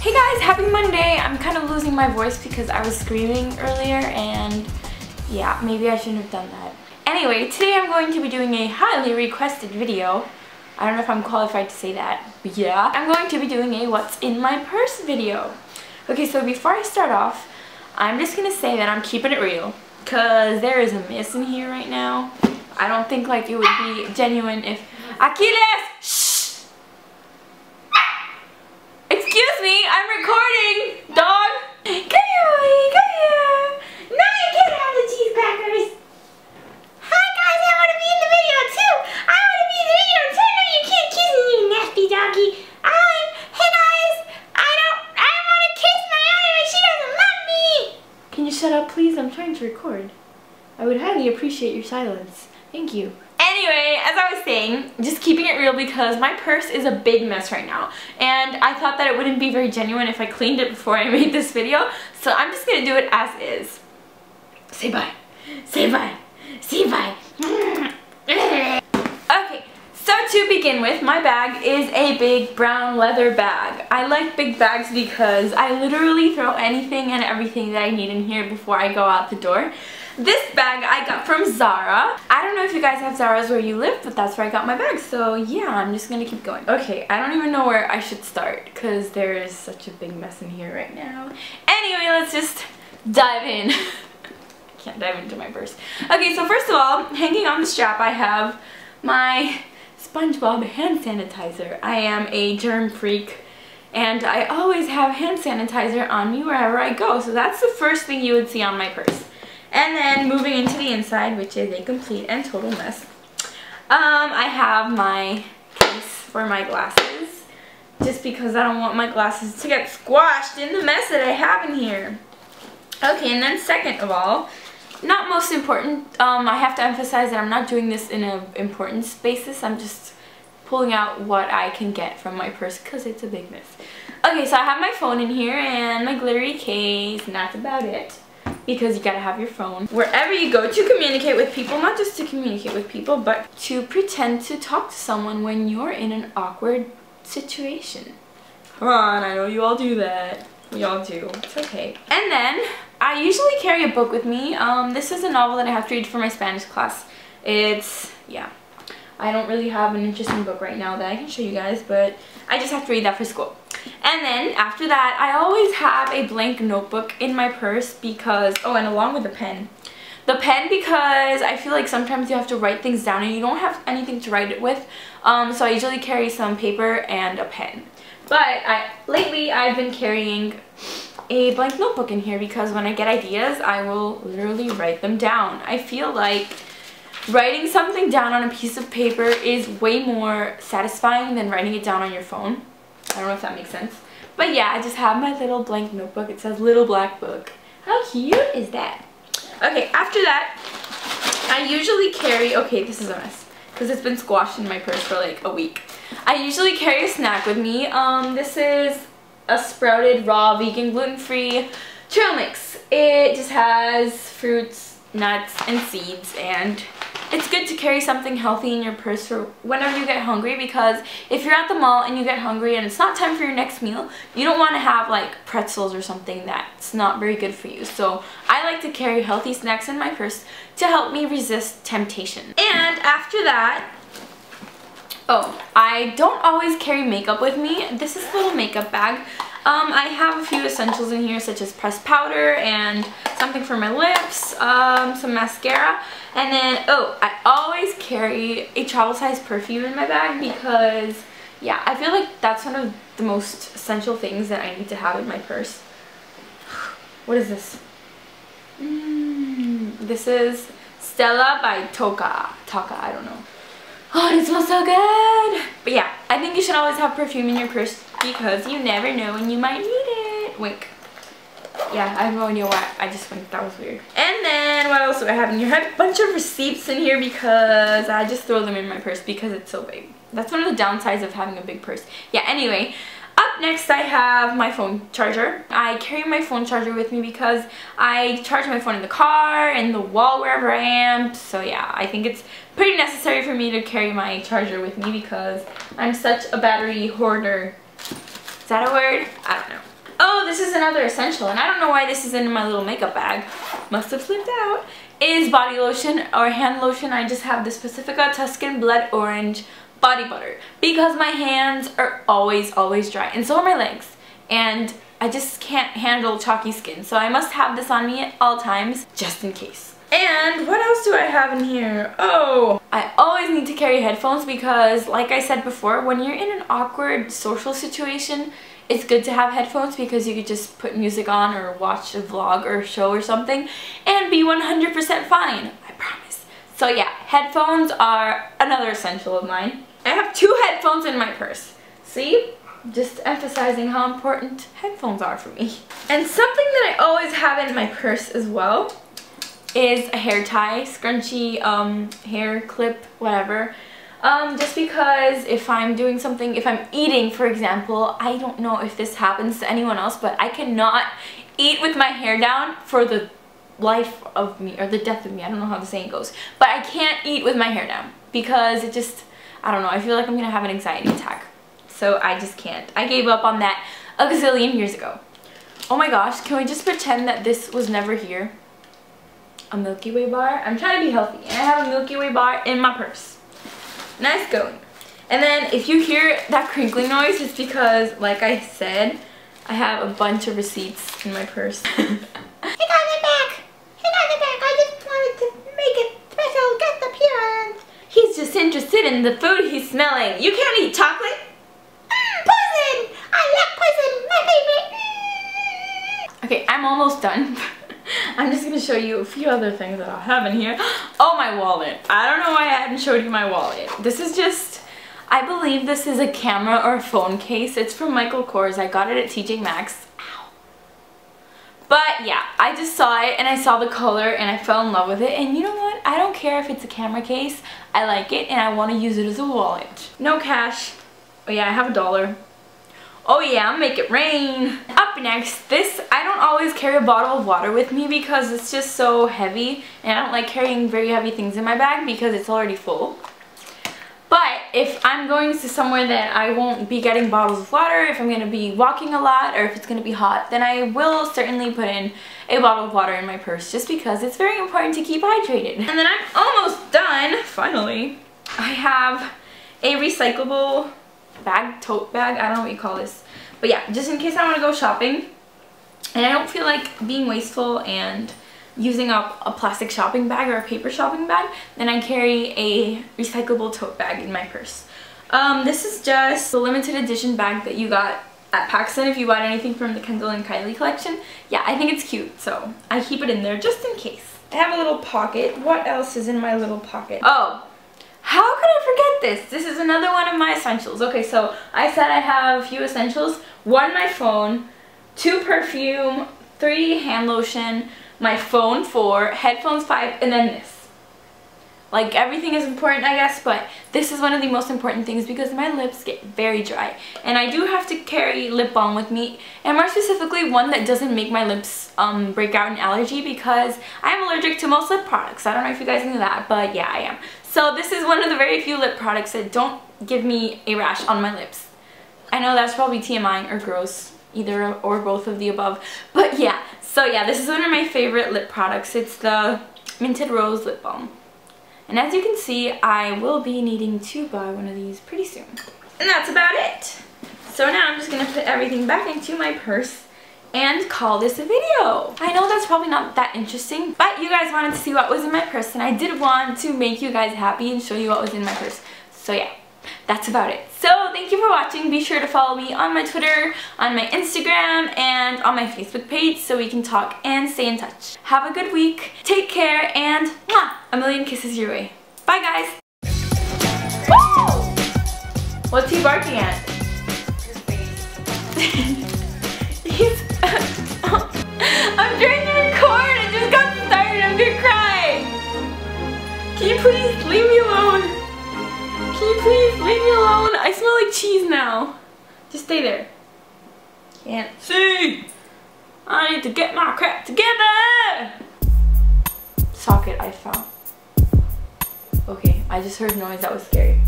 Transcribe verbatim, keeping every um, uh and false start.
Hey guys, happy Monday. I'm kind of losing my voice because I was screaming earlier and yeah, maybe I shouldn't have done that. Anyway, today I'm going to be doing a highly requested video. I don't know if I'm qualified to say that, but yeah. I'm going to be doing a what's in my purse video. Okay, so before I start off, I'm just gonna say that I'm keeping it real because there is a mess in here right now. I don't think like it would be genuine if... Achilles! Shh! Excuse me, I'm recording, dog! Come here, buddy, come here! Now you can't have the cheese crackers! Hi guys, I want to be in the video too! I want to be in the video too! No, you can't kiss me, you nasty doggy! I'm... Hey guys! I don't... I want to kiss my aunt and she doesn't love me! Can you shut up, please? I'm trying to record. I would highly appreciate your silence. Thank you. Anyway, as I was saying, just keeping it real because my purse is a big mess right now. And I thought that it wouldn't be very genuine if I cleaned it before I made this video. So I'm just going to do it as is. Say bye. Say bye. Say bye. Okay, so to begin with, my bag is a big brown leather bag. I like big bags because I literally throw anything and everything that I need in here before I go out the door. This bag I got from Zara. I don't know if you guys have Zara's where you live, but that's where I got my bag. So yeah, I'm just gonna keep going. Okay, I don't even know where I should start because there is such a big mess in here right now. Anyway, let's just dive in. I can't dive into my purse. Okay, so first of all, hanging on the strap, I have my SpongeBob hand sanitizer. I am a germ freak. And I always have hand sanitizer on me wherever I go. So that's the first thing you would see on my purse. And then moving into the inside, which is a complete and total mess. Um, I have my case for my glasses, just because I don't want my glasses to get squashed in the mess that I have in here. Okay, and then second of all, not most important, um, I have to emphasize that I'm not doing this in an importance basis. I'm just pulling out what I can get from my purse because it's a big mess. Okay, so I have my phone in here and my glittery case, and that's about it. Because you gotta have your phone wherever you go to communicate with people, not just to communicate with people, but to pretend to talk to someone when you're in an awkward situation. Come on, I know you all do that. We all do. It's okay. And then I usually carry a book with me. Um, this is a novel that I have to read for my Spanish class. It's, yeah. I don't really have an interesting book right now that I can show you guys, but I just have to read that for school. And then after that, I always have a blank notebook in my purse because, oh, and along with the pen. The pen because I feel like sometimes you have to write things down and you don't have anything to write it with. Um, so I usually carry some paper and a pen. But I, lately I've been carrying a blank notebook in here because when I get ideas, I will literally write them down. I feel like writing something down on a piece of paper is way more satisfying than writing it down on your phone. I don't know if that makes sense. But yeah, I just have my little blank notebook. It says Little Black Book. How cute is that? Okay, after that, I usually carry... Okay, this is a mess. Because it's been squashed in my purse for like a week. I usually carry a snack with me. Um, this is a sprouted raw vegan gluten-free trail mix. It just has fruits, nuts, and seeds, and... It's good to carry something healthy in your purse for whenever you get hungry because if you're at the mall and you get hungry and it's not time for your next meal, you don't want to have like pretzels or something that's not very good for you. So I like to carry healthy snacks in my purse to help me resist temptation. And after that, oh, I don't always carry makeup with me. This is a little makeup bag. Um, I have a few essentials in here such as pressed powder and something for my lips, um, some mascara, and then, oh, I always carry a travel size perfume in my bag because, yeah, I feel like that's one of the most essential things that I need to have in my purse. What is this? Mm, this is Stella by Toka. Toka, I don't know. Oh, it smells so good! But yeah, I think you should always have perfume in your purse because you never know when you might need it. Wink. Yeah, I have no idea why I just winked. That was weird. And then what else do I have in here? I have a bunch of receipts in here because I just throw them in my purse because it's so big. That's one of the downsides of having a big purse. Yeah, anyway. Up next I have my phone charger. I carry my phone charger with me because I charge my phone in the car, in the wall, wherever I am. So yeah, I think it's pretty necessary for me to carry my charger with me because I'm such a battery hoarder. Is that a word? I don't know. Oh, this is another essential, and I don't know why this is in my little makeup bag. Must have slipped out. Is body lotion or hand lotion. I just have this Pacifica Tuscan Blood Orange body butter because my hands are always, always dry, and so are my legs. And I just can't handle chalky skin, so I must have this on me at all times, just in case. And what else do I have in here? Oh! I always need to carry headphones because, like I said before, when you're in an awkward social situation, it's good to have headphones because you could just put music on or watch a vlog or show or something and be one hundred percent fine. I promise. So yeah, headphones are another essential of mine. I have two headphones in my purse. See? Just emphasizing how important headphones are for me. And something that I always have in my purse as well is a hair tie, scrunchie, um, hair clip, whatever. Um, just because if I'm doing something, if I'm eating, for example, I don't know if this happens to anyone else, but I cannot eat with my hair down for the life of me, or the death of me. I don't know how the saying goes, but I can't eat with my hair down because it just, I don't know, I feel like I'm gonna have an anxiety attack. So I just can't. I gave up on that a gazillion years ago. Oh my gosh, can we just pretend that this was never here? A Milky Way bar? I'm trying to be healthy, and I have a Milky Way bar in my purse. Nice going. And then if you hear that crinkling noise, it's because, like I said, I have a bunch of receipts in my purse. Hang on it back! Hang on it back! I just wanted to make it special, get the appearance. He's just interested in the food he's smelling. You can't eat chocolate? Mmm, poison! I love poison, my favorite! Mm. Okay, I'm almost done. I'm just gonna show you a few other things that I have in here. Oh, my wallet. I don't know why I hadn't showed you my wallet. This is just, I believe this is a camera or a phone case. It's from Michael Kors. I got it at T J Maxx. Ow. But yeah, I just saw it and I saw the color and I fell in love with it. And you know what? I don't care if it's a camera case. I like it and I want to use it as a wallet. No cash. Oh yeah, I have a dollar. Oh yeah, make it rain. Up next, this, I don't always carry a bottle of water with me because it's just so heavy and I don't like carrying very heavy things in my bag because it's already full. But if I'm going to somewhere that I won't be getting bottles of water, if I'm gonna be walking a lot or if it's gonna be hot, then I will certainly put in a bottle of water in my purse just because it's very important to keep hydrated. And then I'm almost done, finally. I have a recyclable bag, tote bag, I don't know what you call this, but yeah, just in case I want to go shopping and I don't feel like being wasteful and using up a, a plastic shopping bag or a paper shopping bag, then I carry a recyclable tote bag in my purse. Um, this is just the limited edition bag that you got at Pacsun if you bought anything from the Kendall and Kylie collection. Yeah, I think it's cute, so I keep it in there just in case. I have a little pocket. What else is in my little pocket? Oh. How could I forget this? This is another one of my essentials. Okay, so I said I have a few essentials. One, my phone. Two, perfume. Three, hand lotion. My phone, four. Headphones, five. And then this. Like, everything is important, I guess, but this is one of the most important things because my lips get very dry. And I do have to carry lip balm with me. And more specifically, one that doesn't make my lips um, break out in allergy because I'm allergic to most lip products. I don't know if you guys knew that, but yeah, I am. So this is one of the very few lip products that don't give me a rash on my lips. I know that's probably T M I or gross, either or both of the above. But yeah, so yeah, this is one of my favorite lip products. It's the Minted Rose Lip Balm. And as you can see, I will be needing to buy one of these pretty soon. And that's about it. So now I'm just going to put everything back into my purse and call this a video. I know that's probably not that interesting, but you guys wanted to see what was in my purse and I did want to make you guys happy and show you what was in my purse. So yeah, that's about it. So thank you for watching. Be sure to follow me on my Twitter, on my Instagram, and on my Facebook page so we can talk and stay in touch. Have a good week. Take care and mwah, a million kisses your way. Bye guys. Woo! What's he barking at? His face. He's I'm trying to record, I just got started, I'm gonna cry! Can you please leave me alone? Can you please leave me alone? I smell like cheese now. Just stay there. Can't see! I need to get my crap together! Socket I found. Okay, I just heard noise, that was scary.